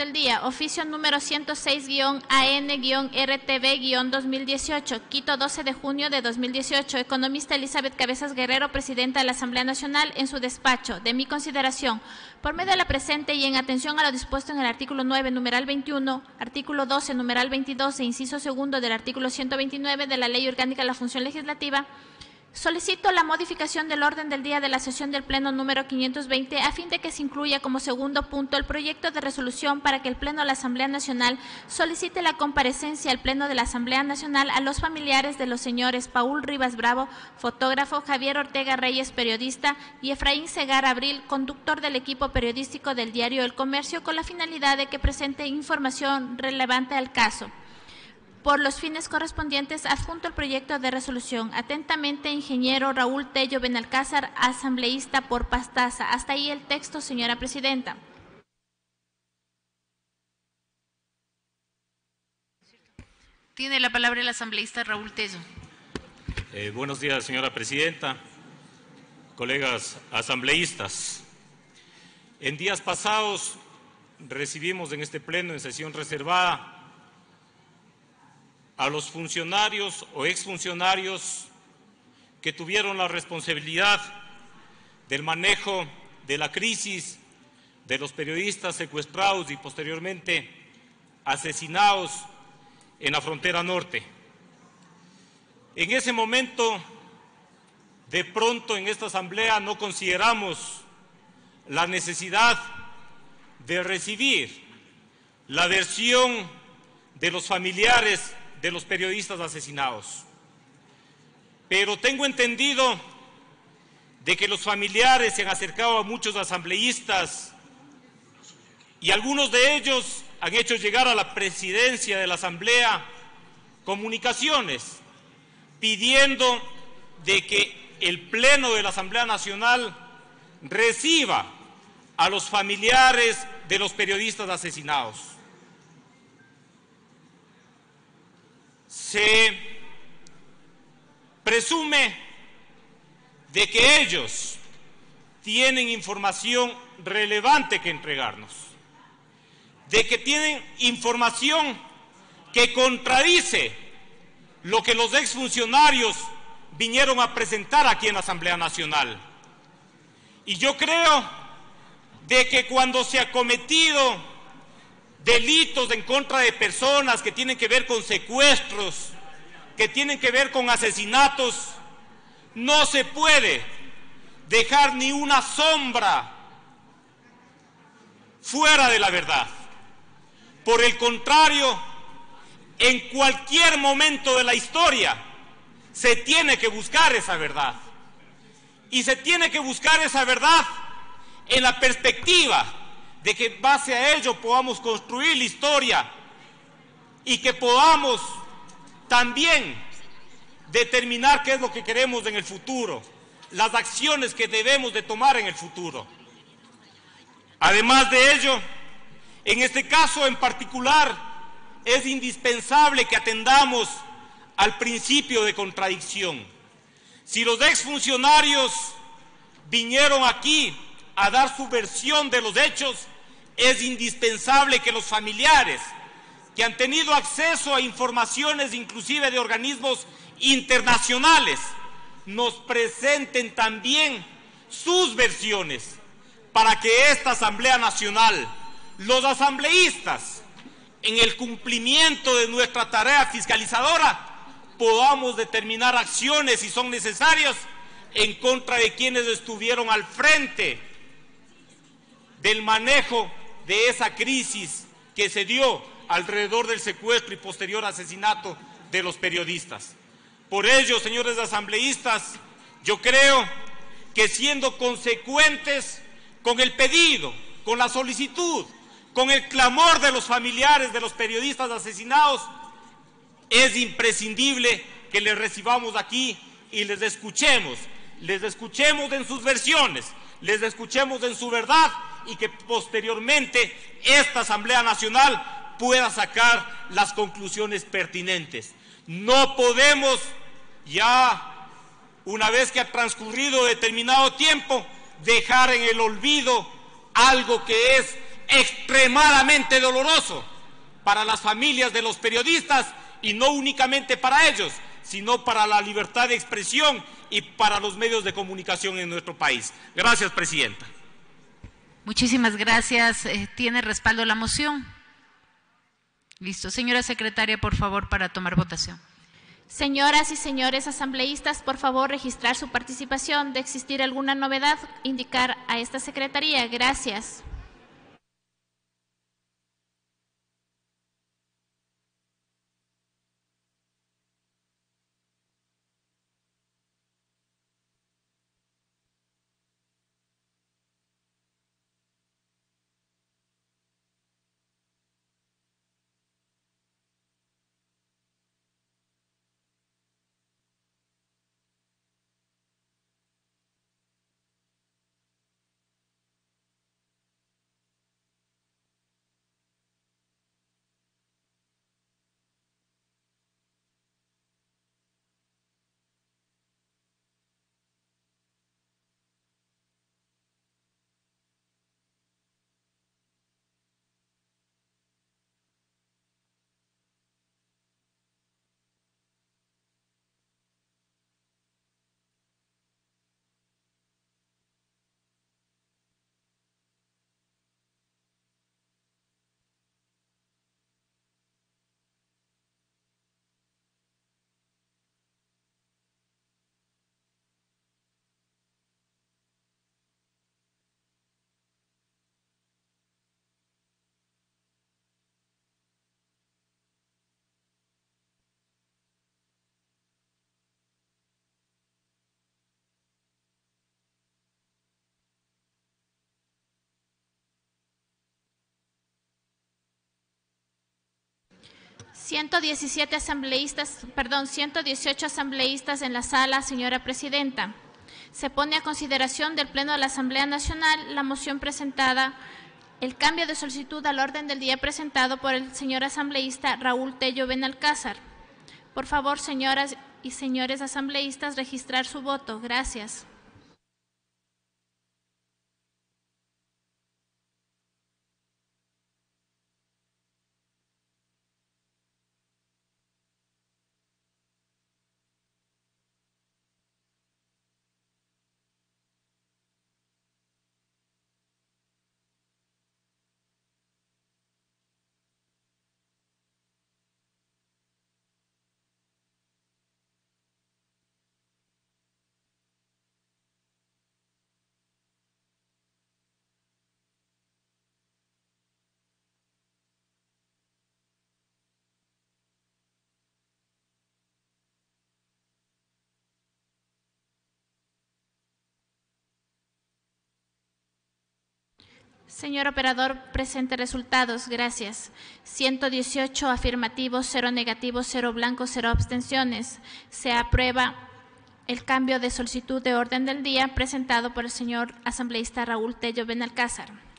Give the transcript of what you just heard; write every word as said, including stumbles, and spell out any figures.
del día, oficio número ciento seis A N R T V dos mil dieciocho, Quito, doce de junio de dos mil dieciocho, economista Elizabeth Cabezas Guerrero, presidenta de la Asamblea Nacional, en su despacho, de mi consideración, por medio de la presente y en atención a lo dispuesto en el artículo nueve, numeral veintiuno, artículo doce, numeral veintidós e inciso segundo del artículo ciento veintinueve de la Ley Orgánica de la Función Legislativa, solicito la modificación del orden del día de la sesión del Pleno número quinientos veinte a fin de que se incluya como segundo punto el proyecto de resolución para que el Pleno de la Asamblea Nacional solicite la comparecencia al Pleno de la Asamblea Nacional a los familiares de los señores Paúl Rivas Bravo, fotógrafo, Javier Ortega Reyes, periodista, y Efraín Segarra Abril, conductor del equipo periodístico del diario El Comercio, con la finalidad de que presente información relevante al caso. Por los fines correspondientes, adjunto el proyecto de resolución. Atentamente, ingeniero Raúl Tello Benalcázar, asambleísta por Pastaza. Hasta ahí el texto, señora presidenta. Tiene la palabra el asambleísta Raúl Tello. Eh, buenos días, señora presidenta, colegas asambleístas. En días pasados recibimos en este pleno, en sesión reservada, a los funcionarios o exfuncionarios que tuvieron la responsabilidad del manejo de la crisis de los periodistas secuestrados y posteriormente asesinados en la frontera norte. En ese momento, de pronto en esta asamblea no consideramos la necesidad de recibir la versión de los familiares de los periodistas asesinados. Pero tengo entendido de que los familiares se han acercado a muchos asambleístas y algunos de ellos han hecho llegar a la presidencia de la Asamblea comunicaciones pidiendo de que el Pleno de la Asamblea Nacional reciba a los familiares de los periodistas asesinados. Se presume de que ellos tienen información relevante que entregarnos, de que tienen información que contradice lo que los exfuncionarios vinieron a presentar aquí en la Asamblea Nacional. Y yo creo de que cuando se ha cometido delitos en contra de personas que tienen que ver con secuestros, que tienen que ver con asesinatos, no se puede dejar ni una sombra fuera de la verdad. Por el contrario, en cualquier momento de la historia se tiene que buscar esa verdad. Y se tiene que buscar esa verdad en la perspectiva de que en base a ello podamos construir la historia y que podamos también determinar qué es lo que queremos en el futuro, las acciones que debemos de tomar en el futuro. Además de ello, en este caso en particular, es indispensable que atendamos al principio de contradicción. Si los exfuncionarios vinieron aquí a dar su versión de los hechos, es indispensable que los familiares que han tenido acceso a informaciones inclusive de organismos internacionales nos presenten también sus versiones para que esta Asamblea Nacional, los asambleístas, en el cumplimiento de nuestra tarea fiscalizadora, podamos determinar acciones, si son necesarias, en contra de quienes estuvieron al frente del manejo de esa crisis que se dio alrededor del secuestro y posterior asesinato de los periodistas. Por ello, señores asambleístas, yo creo que siendo consecuentes con el pedido, con la solicitud, con el clamor de los familiares de los periodistas asesinados, es imprescindible que les recibamos aquí y les escuchemos, les escuchemos en sus versiones, les escuchemos en su verdad, y que posteriormente esta Asamblea Nacional pueda sacar las conclusiones pertinentes. No podemos, ya una vez que ha transcurrido determinado tiempo, dejar en el olvido algo que es extremadamente doloroso para las familias de los periodistas, y no únicamente para ellos, sino para la libertad de expresión y para los medios de comunicación en nuestro país. Gracias, Presidenta. Muchísimas gracias. ¿Tiene respaldo la moción? Listo. Señora Secretaria, por favor, para tomar votación. Señoras y señores asambleístas, por favor, registrar su participación. De existir alguna novedad, indicar a esta Secretaría. Gracias. ciento diecisiete asambleístas, perdón, ciento dieciocho asambleístas en la sala, señora Presidenta. Se pone a consideración del Pleno de la Asamblea Nacional la moción presentada, el cambio de solicitud al orden del día presentado por el señor asambleísta Raúl Tello Benalcázar. Por favor, señoras y señores asambleístas, registrar su voto. Gracias. Señor operador, presente resultados. Gracias. ciento dieciocho afirmativos, cero negativos, cero blancos, cero abstenciones. Se aprueba el cambio de solicitud de orden del día presentado por el señor asambleísta Raúl Tello Benalcázar.